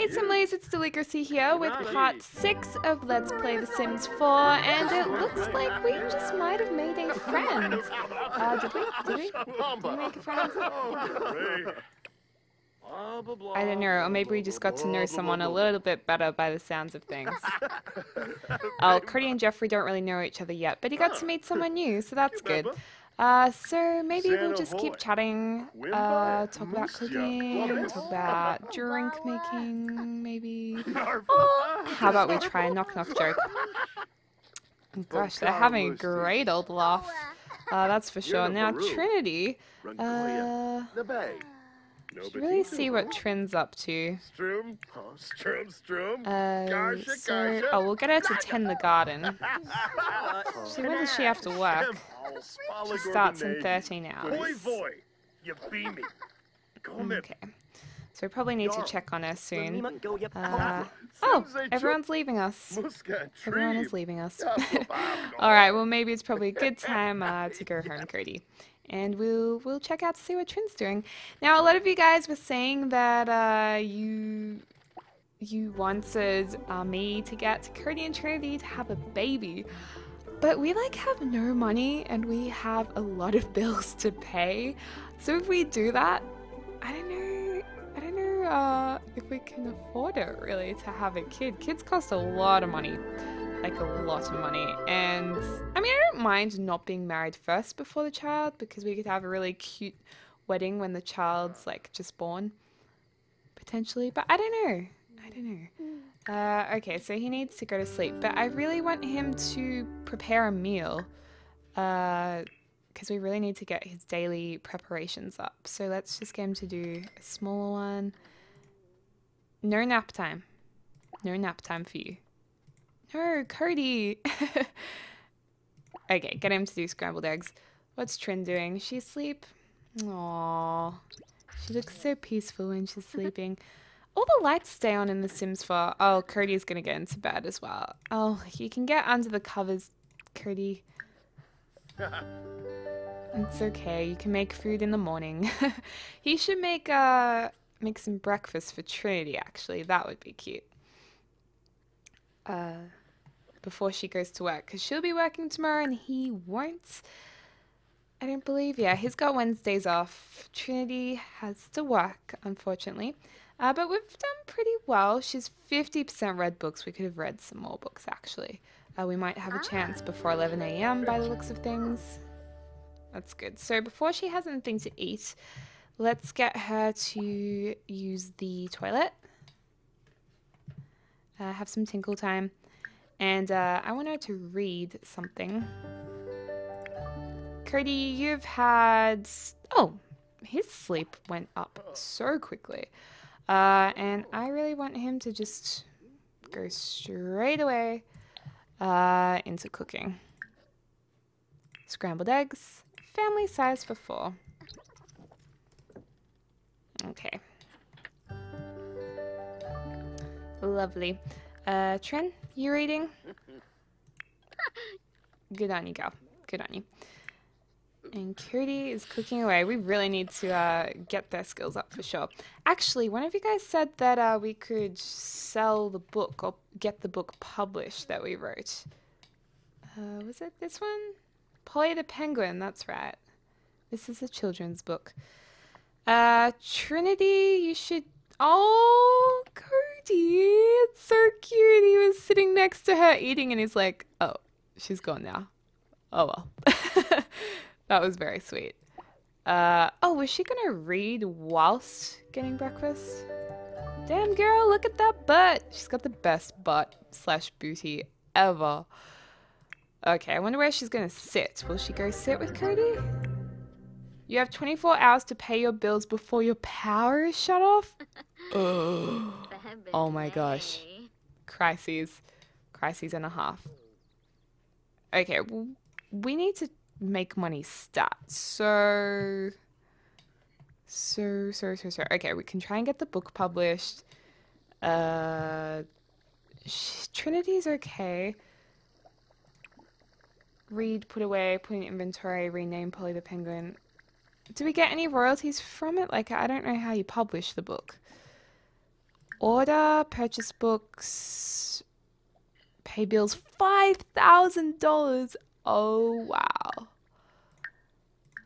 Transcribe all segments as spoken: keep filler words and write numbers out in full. Hey Simlies, it's Deligracy here with part six of Let's Play The Sims four, and it looks like we just might have made a friend. Uh, did we? Did we? Did we make a friend? I don't know, or maybe we just got to know someone a little bit better by the sounds of things. Oh, Cody and Jeffrey don't really know each other yet, but he got to meet someone new, so that's good. Uh, so maybe we'll just keep chatting, uh, talk about cooking, talk about drink making, maybe. Oh, how about we try a knock knock joke? Gosh, they're having a great old laugh. Uh, that's for sure. Now, Trinity, uh, should really see what Trin's up to. Uh, so, oh, we'll get her to tend the garden. So when does she have to work? She starts in thirteen hours. Okay. So we probably need to check on her soon. Uh, oh, everyone's leaving us. Everyone is leaving us. Alright, well maybe it's probably a good time uh, to go home, Cody. And we'll we'll check out to see what Trin's doing. Now, a lot of you guys were saying that uh, you... you wanted uh, me to get Cody and Trinity to have a baby. But we like have no money and we have a lot of bills to pay. So if we do that, I don't know, I don't know uh, if we can afford it really to have a kid. Kids cost a lot of money, like a lot of money. And I mean, I don't mind not being married first before the child because we could have a really cute wedding when the child's like just born, potentially, but I don't know. I don't know. Uh, okay, so he needs to go to sleep, but I really want him to prepare a meal because uh, we really need to get his daily preparations up. So let's just get him to do a smaller one. No nap time. No nap time for you. No, Cody! Okay, get him to do scrambled eggs. What's Trin doing? Is she asleep? Aww. She looks so peaceful when she's sleeping. All the lights stay on in The Sims four. Oh, Cody's gonna get into bed as well. Oh, you can get under the covers, Cody. It's okay. You can make food in the morning. He should make uh make some breakfast for Trinity. Actually, that would be cute. Uh, before she goes to work, because she'll be working tomorrow and he won't. I don't believe. Yeah, he's got Wednesdays off. Trinity has to work, unfortunately. Uh, but we've done pretty well. She's fifty percent read books. We could have read some more books, actually. Uh, we might have a chance before eleven A M by the looks of things. That's good. So before she has anything to eat, let's get her to use the toilet. Uh, have some tinkle time. And uh, I want her to read something. Cody, you've had... Oh, his sleep went up so quickly. Uh, and I really want him to just go straight away uh, into cooking. Scrambled eggs, family size for four. Okay. Lovely. Uh, Trin, you reading? Good on you, gal. Good on you. And Cody is cooking away. We really need to uh, get their skills up for sure. Actually, one of you guys said that uh, we could sell the book or get the book published that we wrote. Uh, was it this one? Polly the Penguin, that's right. This is a children's book. Uh, Trinity, you should... Oh, Cody, it's so cute. He was sitting next to her eating and he's like, oh, she's gone now. Oh, well. That was very sweet. Uh, oh, was she gonna read whilst getting breakfast? Damn girl, look at that butt! She's got the best butt slash booty ever. Okay, I wonder where she's gonna sit. Will she go sit with Cody? You have twenty-four hours to pay your bills before your power is shut off? Oh, oh my gosh. Crises. Crises and a half. Okay, well, we need to make money stat. So, so, so, so, so. Okay, we can try and get the book published. Uh, she, Trinity's okay. Read, put away, put in inventory, rename Polly the Penguin. Do we get any royalties from it? Like, I don't know how you publish the book. Order, purchase books, pay bills, five thousand dollars. Oh, wow.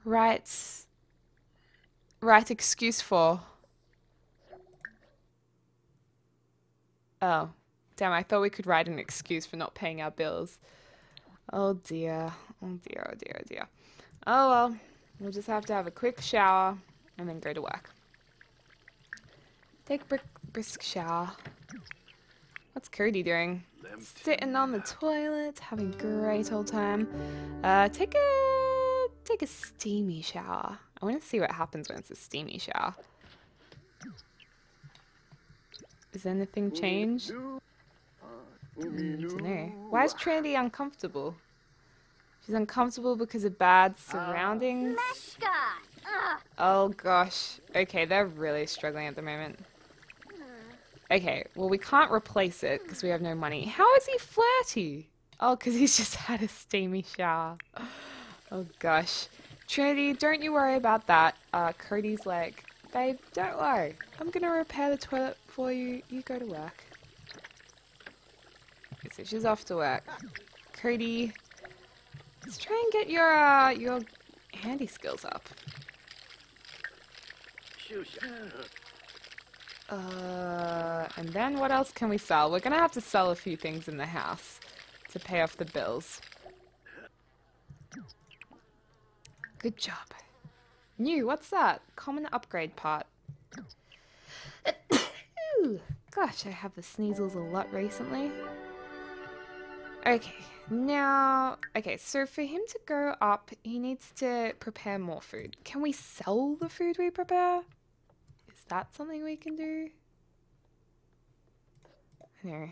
Right. Right excuse for. Oh, damn, I thought we could write an excuse for not paying our bills. Oh dear, oh dear, oh dear, oh dear. Oh well, we'll just have to have a quick shower and then go to work. Take a brisk, brisk shower. What's Cody doing? Sitting on the toilet, having a great old time. Uh, take a, take a steamy shower. I want to see what happens when it's a steamy shower. Has anything changed? I need to know. Why is Trinity uncomfortable? She's uncomfortable because of bad surroundings. Oh gosh. Okay, they're really struggling at the moment. Okay, well we can't replace it because we have no money. How is he flirty? Oh, because he's just had a steamy shower. Oh gosh. Trinity, don't you worry about that. Uh, Cody's like, babe, don't worry. I'm gonna repair the toilet for you. You go to work. So she's off to work. Cody, let's try and get your uh, your handy skills up. Uh, and then what else can we sell? We're gonna have to sell a few things in the house to pay off the bills. Good job. New, what's that? Common upgrade part. Ooh, gosh, I have the sneezels a lot recently. Okay, now, okay, so for him to grow up, he needs to prepare more food. Can we sell the food we prepare? Is that something we can do? No.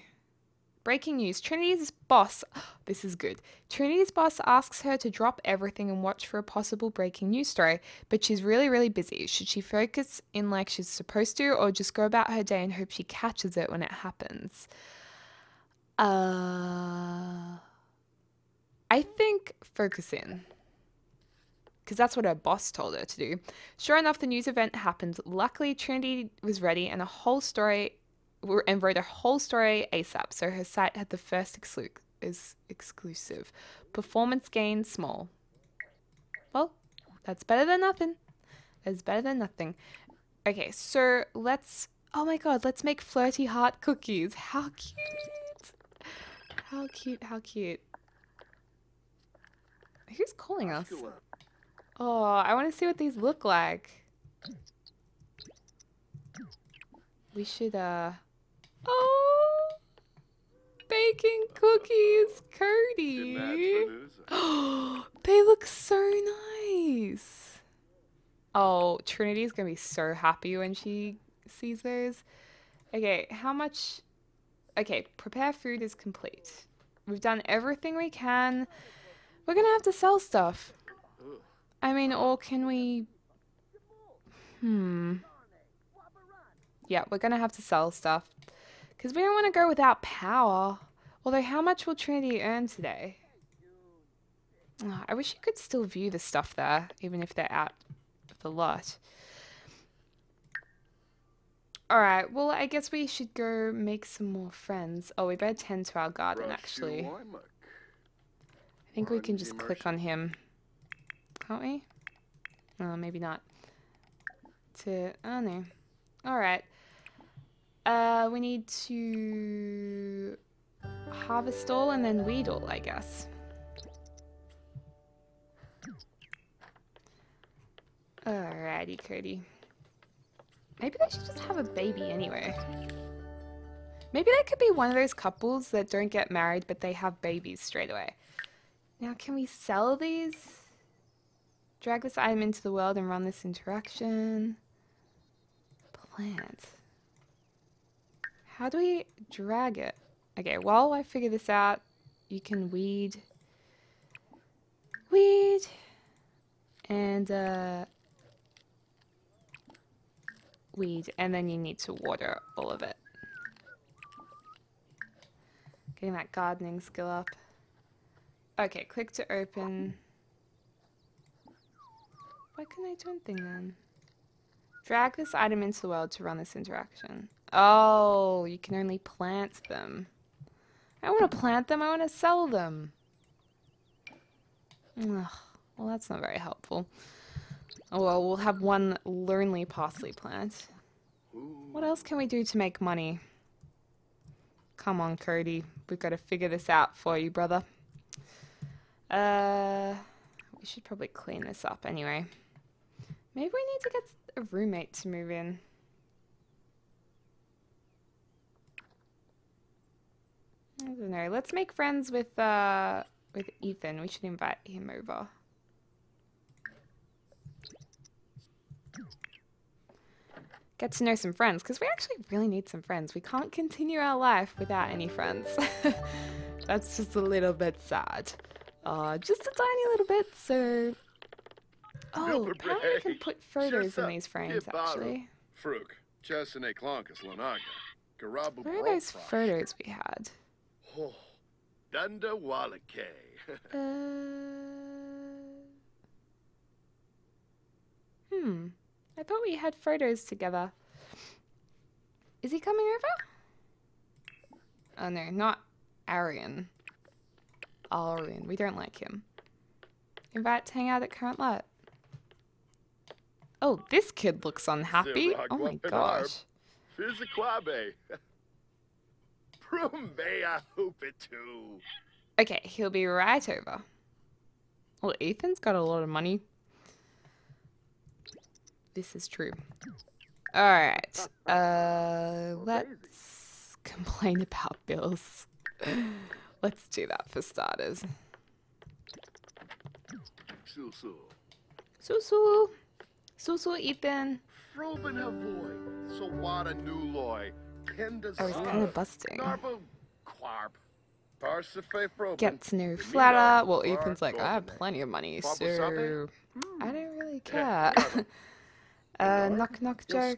Breaking news, Trinity's boss, oh, this is good. Trinity's boss asks her to drop everything and watch for a possible breaking news story, but she's really, really busy. Should she focus in like she's supposed to, or just go about her day and hope she catches it when it happens? Uh, I think focus in. Because that's what her boss told her to do. Sure enough, the news event happened. Luckily, Trinity was ready and a whole story, and wrote a whole story ASAP. So her site had the first exclu is exclusive. Performance gain small. Well, that's better than nothing. That's better than nothing. Okay, so let's. Oh my God, let's make flirty heart cookies. How cute! How cute, how cute. Who's calling us? Oh, I want to see what these look like. We should, uh... Oh! Baking cookies, Cody! Oh, they look so nice! Oh, Trinity's going to be so happy when she sees those. Okay, how much... Okay, prepare food is complete. We've done everything we can. We're gonna have to sell stuff. I mean, or can we... Hmm. Yeah, we're gonna have to sell stuff. Because we don't want to go without power. Although, how much will Trinity earn today? Oh, I wish you could still view the stuff there, even if they're out of the lot. Alright, well, I guess we should go make some more friends. Oh, we better tend to our garden, actually. I think we can just click on him. Can't we? Oh, maybe not. To... Oh, no. Alright. Uh, we need to... harvest all and then weed all, I guess. Alrighty, Cody. Maybe they should just have a baby anyway. Maybe they could be one of those couples that don't get married but they have babies straight away. Now, can we sell these? Drag this item into the world and run this interaction. Plant. How do we drag it? Okay, while I figure this out, you can weed. Weed. And, uh... weed, and then you need to water all of it. Getting that gardening skill up. Okay, click to open. Why couldn't I do anything then? Drag this item into the world to run this interaction. Oh, you can only plant them. I don't want to plant them, I want to sell them. Ugh, well, that's not very helpful. Oh, well, we'll have one lonely parsley plant. What else can we do to make money? Come on, Cody. We've got to figure this out for you, brother. Uh, we should probably clean this up anyway. Maybe we need to get a roommate to move in. I don't know. Let's make friends with, uh, with Ethan. We should invite him over. Get to know some friends, because we actually really need some friends. We can't continue our life without any friends. That's just a little bit sad. Uh, just a tiny little bit, so... Oh, apparently I can put photos in these frames, actually. Where are those photos we had? Uh... Hmm. I thought we had photos together. Is he coming over? Oh no, not Arian. Arian, we don't like him. Invite to hang out at current lot. Oh, this kid looks unhappy. Oh my gosh. Okay, he'll be right over. Well, Ethan's got a lot of money. This is true. Alright, uh, let's complain about bills. Let's do that for starters. Susu. Susu. Susu, Ethan. Oh, he's kind of busting. Get to know Flatter. Well, Ethan's like, I have plenty of money, so I don't really care. Uh, knock knock joke.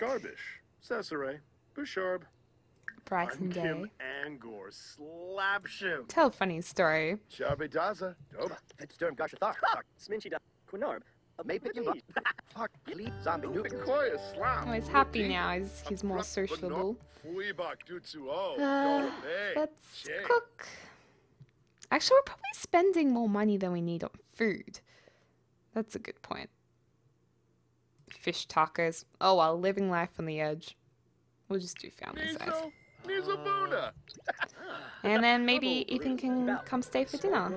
Bright and gay. Tell a funny story. Oh, he's happy now. He's, he's more sociable. Uh, let's cook. Actually, we're probably spending more money than we need on food. That's a good point. Fish tacos. Oh, well, living life on the edge. We'll just do family size. And then maybe Ethan can come stay for dinner.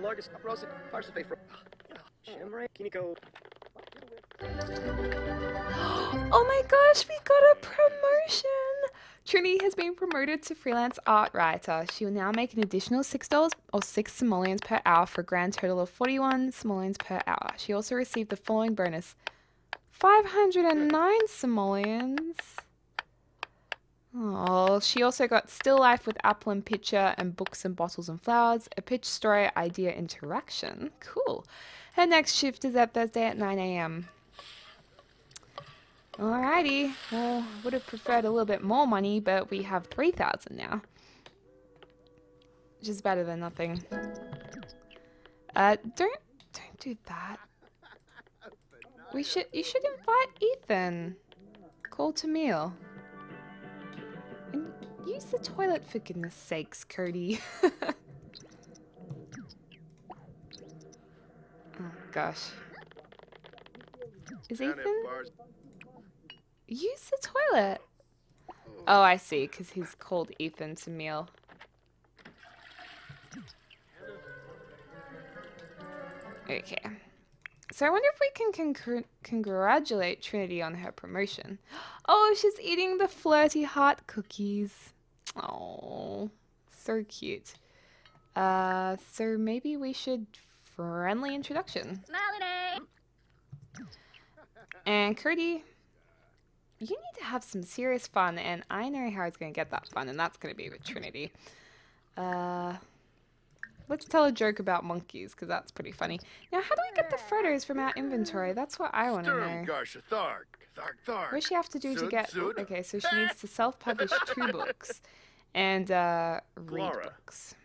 Oh my gosh, we got a promotion! Trini has been promoted to freelance art writer. She will now make an additional six dollars or six simoleons per hour for a grand total of forty-one simoleons per hour. She also received the following bonus. five hundred nine simoleons. Oh, she also got still life with apple and pitcher and books and bottles and flowers, a pitch story idea interaction. Cool. Her next shift is at Thursday at nine A M Alrighty. Well, would have preferred a little bit more money, but we have three thousand now. Which is better than nothing. Uh, don't, don't do that. We should, you should invite Ethan. Call to meal. And use the toilet for goodness sakes, Cody. Oh gosh. Is Ethan? Use the toilet. Oh, I see, because he's called Ethan to meal. Okay. So I wonder if we can con congratulate Trinity on her promotion. Oh, she's eating the flirty heart cookies. Oh, so cute. Uh, so maybe we should friendly introduction. And Cody, you need to have some serious fun, and I know how it's going to get that fun, and that's going to be with Trinity. Uh... Let's tell a joke about monkeys, because that's pretty funny. Now, how do we get the photos from our inventory? That's what I want to know. What does she have to do to get... Okay, so she needs to self-publish two books. And, uh, read books.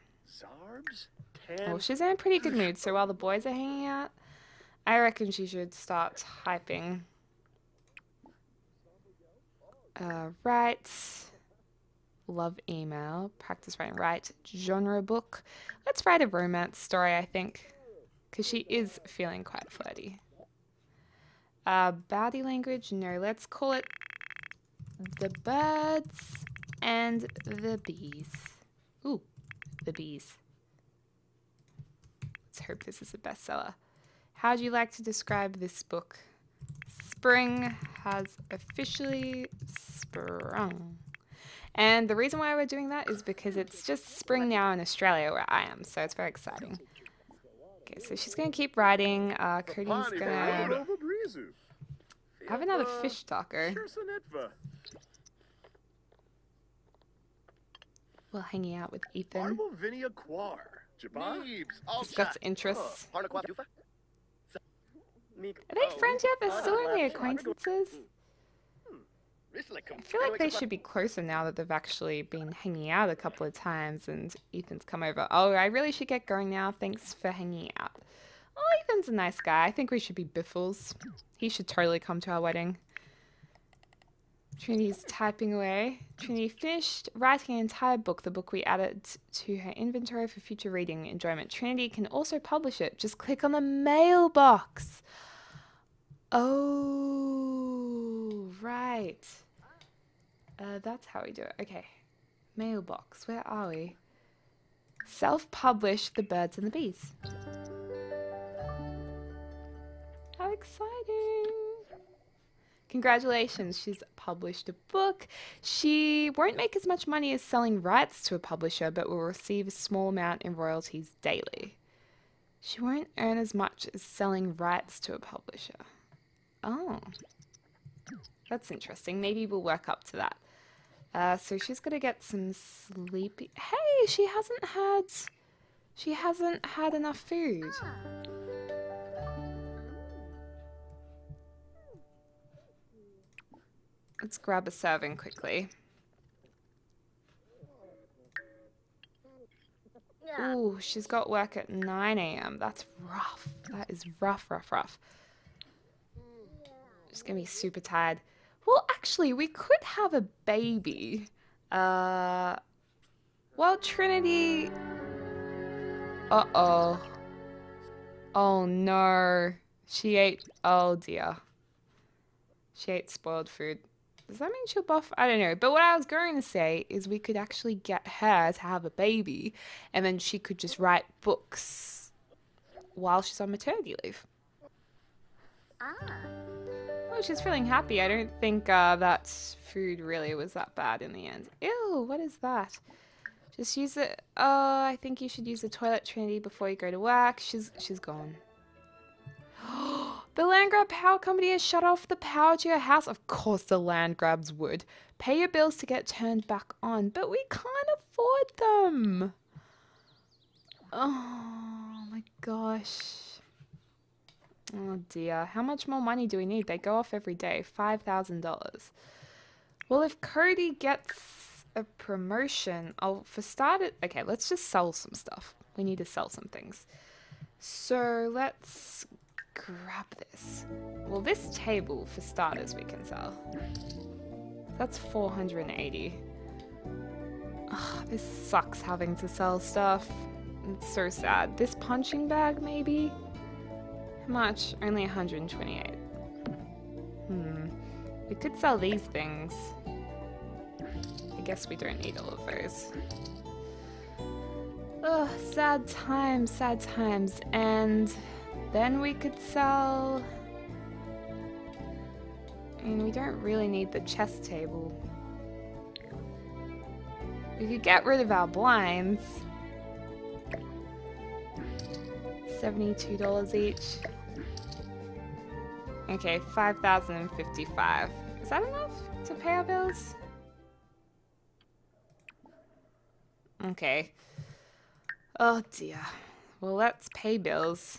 Well, she's in a pretty good mood, so while the boys are hanging out, I reckon she should start typing. Uh, right. love email, practice writing, write genre book. Let's write a romance story, I think, because she is feeling quite flirty. Uh, body language, no, let's call it The Birds and the Bees. Ooh, The Bees. Let's hope this is a bestseller. How'd you like to describe this book? Spring has officially sprung. And the reason why we're doing that is because it's just spring now in Australia where I am, so it's very exciting. Okay, so she's going to keep writing. Uh, Cody's going to have another fish taco. We'll hang out with Ethan. Discuss interests. Are they friends yet? They're still only acquaintances? I feel like they should be closer now that they've actually been hanging out a couple of times and Ethan's come over. Oh, I really should get going now. Thanks for hanging out. Oh, Ethan's a nice guy. I think we should be biffles. He should totally come to our wedding. Trinity's typing away. Trinity finished writing an entire book, the book we added to her inventory for future reading enjoyment. Trinity can also publish it. Just click on the mailbox. Oh, right. Uh, that's how we do it. Okay. Mailbox. Where are we? Self-publish The Birds and the Bees. How exciting. Congratulations, she's published a book. She won't make as much money as selling rights to a publisher, but will receive a small amount in royalties daily. She won't earn as much as selling rights to a publisher. Oh, that's interesting. Maybe we'll work up to that. Uh, so she's gonna get some sleepy. Hey, she hasn't had, she hasn't had enough food. Let's grab a serving quickly. Ooh, she's got work at nine A M That's rough. That is rough, rough, rough. She's gonna be super tired. Well, actually, we could have a baby. Uh, well, Trinity... Uh-oh. Oh, no. She ate... Oh, dear. She ate spoiled food. Does that mean she'll buff? I don't know. But what I was going to say is we could actually get her to have a baby and then she could just write books while she's on maternity leave. Ah. Well, she's feeling happy. I don't think uh, that food really was that bad in the end. Ew, what is that? Just use it. Oh, I think you should use the toilet, Trinity, before you go to work. She's, she's gone. The land grab power company has shut off the power to your house. Of course the land grabs would. Pay your bills to get turned back on. But we can't afford them. Oh my gosh. Oh dear. How much more money do we need? They go off every day. five thousand dollars. Well, if Cody gets a promotion, I'll for started. Okay, let's just sell some stuff. We need to sell some things. So let's... grab this. Well, this table, for starters, we can sell. That's four hundred eighty. Ugh, this sucks having to sell stuff. It's so sad. This punching bag, maybe? How much? Only one hundred twenty-eight. Hmm. We could sell these things. I guess we don't need all of those. Ugh, sad times, sad times, and... then we could sell... and we don't really need the chess table. We could get rid of our blinds. seventy-two dollars each. Okay, five thousand fifty-five. Is that enough to pay our bills? Okay. Oh dear. Well, let's pay bills.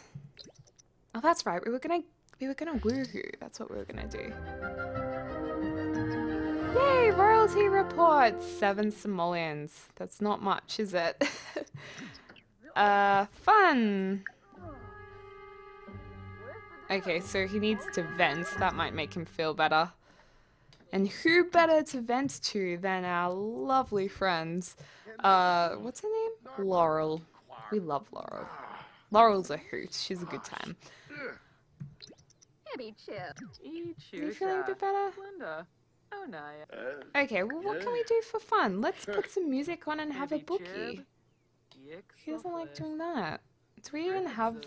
Oh, that's right. We were gonna, we were gonna woohoo. That's what we were gonna do. Yay! Royalty reports. Seven simoleons. That's not much, is it? uh, fun. Okay, so he needs to vent. That might make him feel better. And who better to vent to than our lovely friends, uh, what's her name? Laurel. We love Laurel. Laurel's a hoot. She's a good time. Are you feeling a bit better? Okay, well, what can we do for fun? Let's put some music on and have a bookie. Who doesn't like doing that? Do we even have...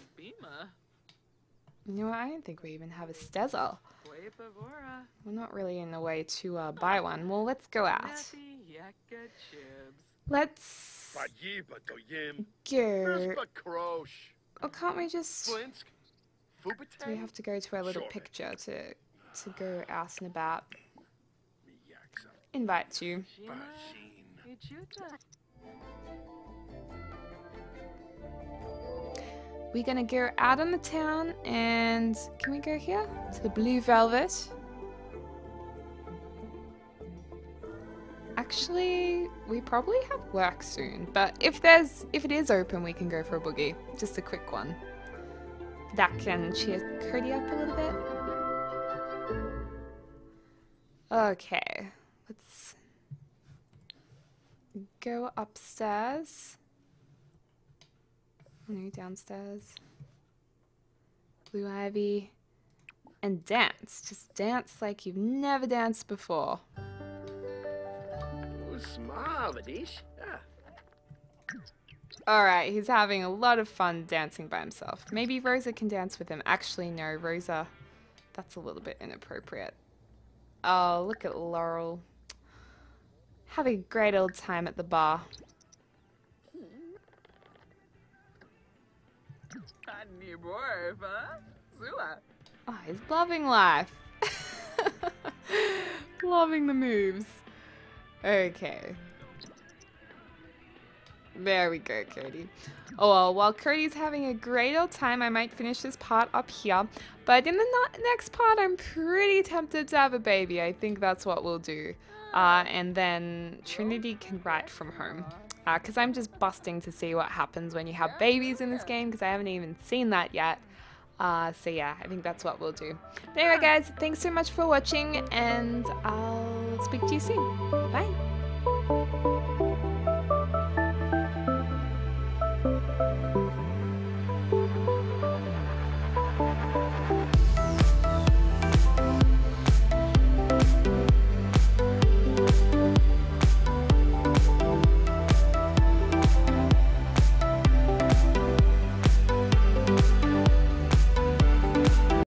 You know, I don't think we even have a Stezza. We're not really in the way to uh, buy one. Well, let's go out. Let's... go... Or can't we just... Do we have to go to our little picture to, to go out and about? Invite you. We're gonna go out on the town and can we go here? To the Blue Velvet. Actually, we probably have work soon, but if there's if it is open we can go for a boogie. Just a quick one. That can cheer Cody up a little bit. Okay. Let's go upstairs. No, downstairs. Blue Ivy. And dance. Just dance like you've never danced before. Alright, he's having a lot of fun dancing by himself. Maybe Rosa can dance with him. Actually, no, Rosa. That's a little bit inappropriate. Oh, look at Laurel. Have a great old time at the bar. Oh, he's loving life. Loving the moves. Okay. There we go, Cody. Oh, well, while Cody's having a great old time, I might finish this part up here. But in the no next part, I'm pretty tempted to have a baby. I think that's what we'll do. Uh, and then Trinity can write from home. Because uh, I'm just busting to see what happens when you have babies in this game, because I haven't even seen that yet. Uh, so yeah, I think that's what we'll do. But anyway guys, thanks so much for watching, and I'll speak to you soon. Bye!